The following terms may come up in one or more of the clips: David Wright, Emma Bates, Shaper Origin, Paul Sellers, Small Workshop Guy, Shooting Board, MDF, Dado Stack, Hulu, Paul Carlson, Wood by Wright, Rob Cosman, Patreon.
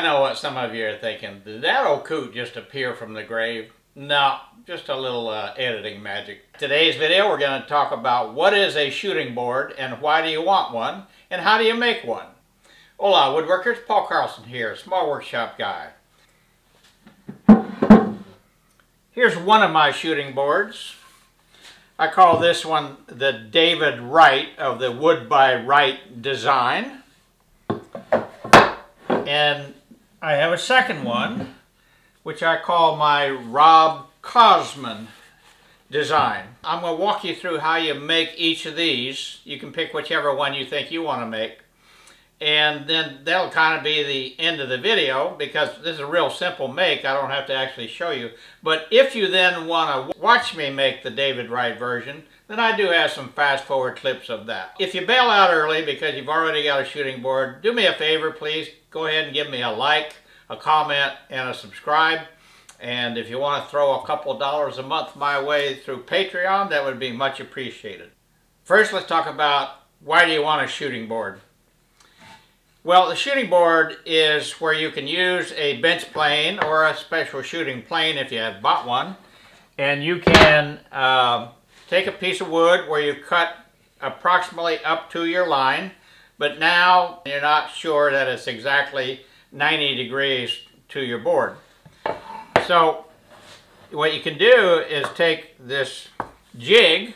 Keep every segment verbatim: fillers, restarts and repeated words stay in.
I know what some of you are thinking. Did that old coot just appear from the grave? No, just a little uh, editing magic. Today's video we're going to talk about what is a shooting board and why do you want one and how do you make one. Hola woodworkers, Paul Carlson here, Small Workshop Guy. Here's one of my shooting boards. I call this one the David Wright of the Wood by Wright design. And I have a second one, which I call my Rob Cosman design. I'm going to walk you through how you make each of these. You can pick whichever one you think you want to make. And then that'll kind of be the end of the video because this is a real simple make. I don't have to actually show you. But if you then want to watch me make the David Wright version, then I do have some fast forward clips of that. If you bail out early because you've already got a shooting board, do me a favor please. Go ahead and give me a like, a comment, and a subscribe. And if you want to throw a couple dollars a month my way through Patreon, that would be much appreciated. First, let's talk about why do you want a shooting board? Well, the shooting board is where you can use a bench plane or a special shooting plane if you have bought one. And you can uh, take a piece of wood where you cut approximately up to your line, but now you're not sure that it's exactly ninety degrees to your board. So what you can do is take this jig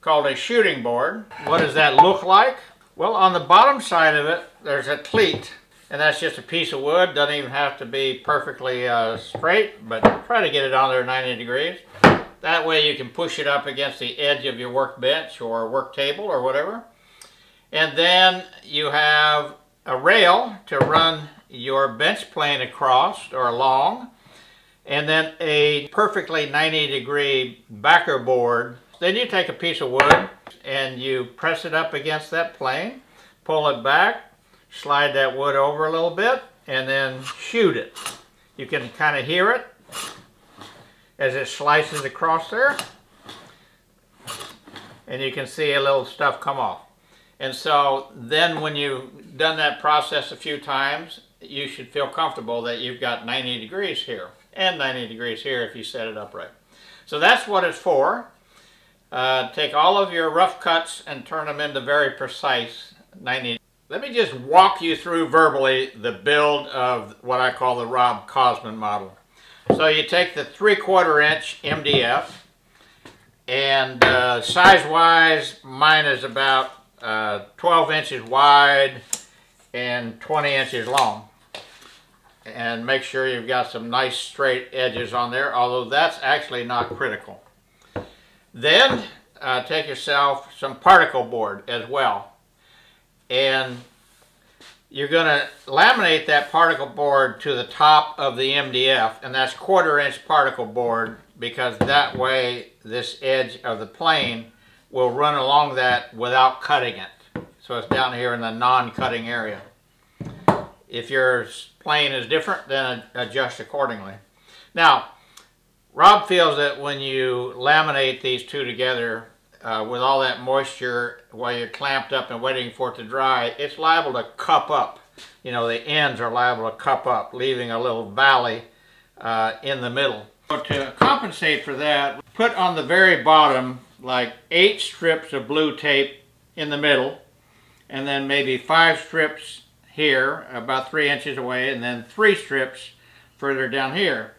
called a shooting board. What does that look like? Well, on the bottom side of it, there's a cleat, and that's just a piece of wood. Doesn't even have to be perfectly uh, straight, but try to get it on there ninety degrees. That way you can push it up against the edge of your workbench or work table or whatever. And then you have a rail to run your bench plane across or along, and then a perfectly ninety degree backer board. Then you take a piece of wood and you press it up against that plane, pull it back, slide that wood over a little bit, and then shoot it. You can kind of hear it as it slices across there, and you can see a little stuff come off. And so then when you've done that process a few times, you should feel comfortable that you've got ninety degrees here and ninety degrees here if you set it up right. So that's what it's for. Uh, take all of your rough cuts and turn them into very precise ninety. Let me just walk you through verbally the build of what I call the Rob Cosman model. So you take the three quarter inch M D F, and uh, size-wise mine is about Uh, twelve inches wide and twenty inches long, and make sure you've got some nice straight edges on there, although that's actually not critical. Then uh, take yourself some particle board as well, and you're going to laminate that particle board to the top of the M D F, and that's quarter inch particle board because that way this edge of the plane will run along that without cutting it. So it's down here in the non-cutting area. If your plane is different, then adjust accordingly. Now, Rob feels that when you laminate these two together uh, with all that moisture while you're clamped up and waiting for it to dry, it's liable to cup up. You know, the ends are liable to cup up, leaving a little valley uh, in the middle. So to compensate for that, put on the very bottom like eight strips of blue tape in the middle, and then maybe five strips here about three inches away, and then three strips further down here,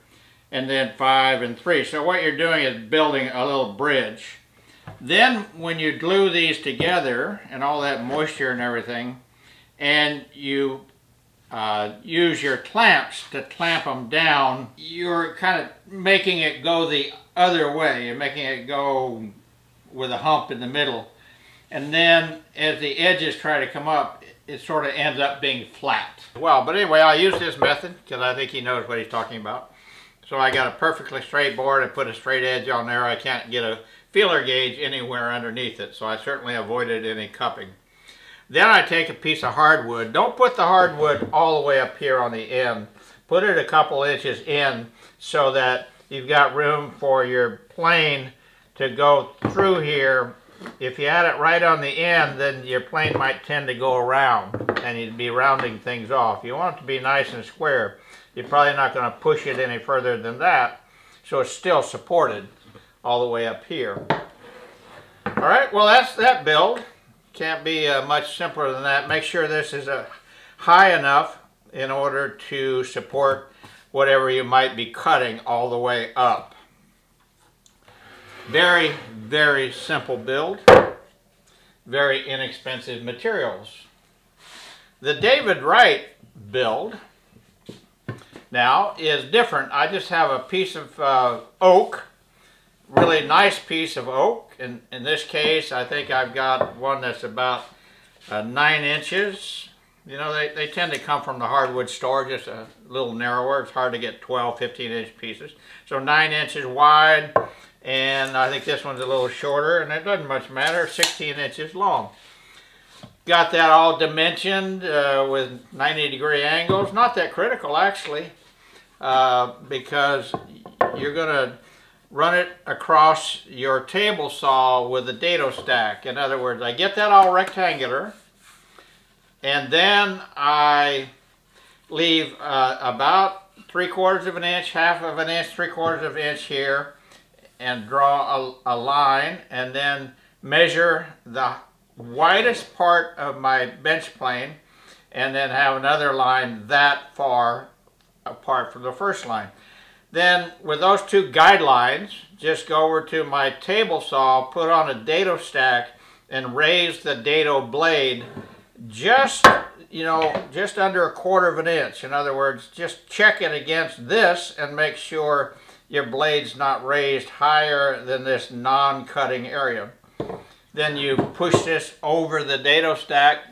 and then five and three. So what you're doing is building a little bridge. Then when you glue these together and all that moisture and everything, and you uh, use your clamps to clamp them down, you're kind of making it go the other way. You're making it go with a hump in the middle, and then as the edges try to come up, it sort of ends up being flat. Well, but anyway, I use this method because I think he knows what he's talking about. So I got a perfectly straight board and put a straight edge on there. I can't get a feeler gauge anywhere underneath it, so I certainly avoided any cupping. Then I take a piece of hardwood. Don't put the hardwood all the way up here on the end. Put it a couple inches in so that you've got room for your plane to go through here if you had it right on the end, then your plane might tend to go around and you'd be rounding things off. You want it to be nice and square. You're probably not going to push it any further than that, so it's still supported all the way up here. All right, well, that's that build. Can't be uh, much simpler than that. Make sure this is uh, high enough in order to support whatever you might be cutting all the way up. Very, very simple build. Very inexpensive materials. The David Wright build now is different. I just have a piece of uh, oak, really nice piece of oak. In, in this case, I think I've got one that's about uh, nine inches. You know, they, they tend to come from the hardwood store, just a little narrower. It's hard to get twelve, fifteen inch pieces. So nine inches wide. And I think this one's a little shorter, and it doesn't much matter, sixteen inches long. Got that all dimensioned uh, with ninety degree angles. Not that critical, actually, uh, because you're going to run it across your table saw with a dado stack. In other words, I get that all rectangular, and then I leave uh, about three quarters of an inch, half of an inch, three quarters of an inch here, and draw a, a line, and then measure the widest part of my bench plane, and then have another line that far apart from the first line. Then with those two guidelines, just go over to my table saw, put on a dado stack, and raise the dado blade just, you know, just under a quarter of an inch. In other words, just check it against this and make sure your blade's not raised higher than this non-cutting area. Then you push this over the dado stack,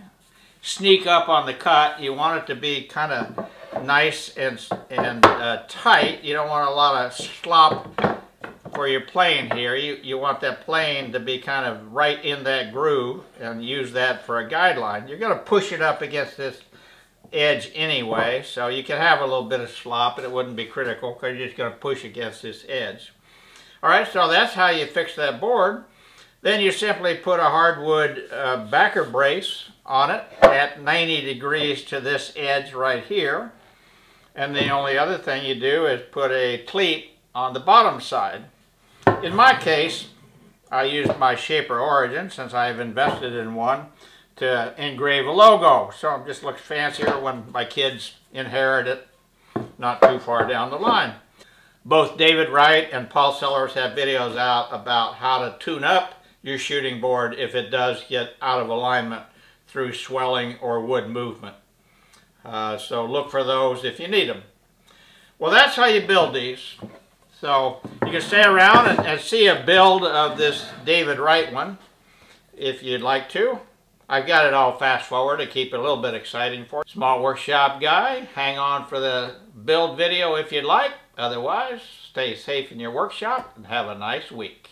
sneak up on the cut. You want it to be kind of nice and, and uh, tight. You don't want a lot of slop for your plane here. You, you want that plane to be kind of right in that groove and use that for a guideline. You're going to push it up against this edge anyway, so you can have a little bit of slop, but it wouldn't be critical because you're just going to push against this edge. All right, so that's how you fix that board. Then you simply put a hardwood uh, backer brace on it at ninety degrees to this edge right here. And the only other thing you do is put a cleat on the bottom side. In my case, I used my Shaper Origin, since I've invested in one, to engrave a logo, so it just looks fancier when my kids inherit it not too far down the line. Both David Wright and Paul Sellers have videos out about how to tune up your shooting board if it does get out of alignment through swelling or wood movement. Uh, so look for those if you need them. Well, that's how you build these. So you can stay around and, and see a build of this David Wright one if you'd like to. I've got it all fast forward to keep it a little bit exciting for you. Small Workshop Guy, hang on for the build video if you'd like. Otherwise, stay safe in your workshop and have a nice week.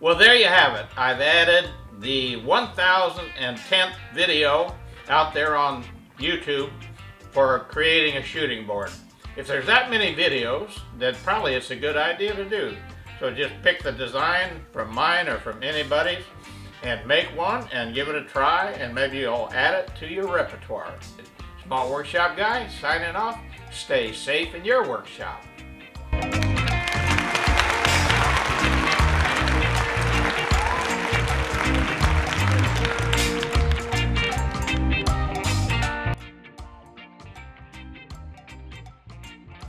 Well, there you have it. I've added the one thousand tenth video out there on YouTube for creating a shooting board. If there's that many videos, then probably it's a good idea to do. So just pick the design from mine or from anybody's and make one and give it a try, and maybe you'll add it to your repertoire. Small Workshop Guy signing off. Stay safe in your workshop.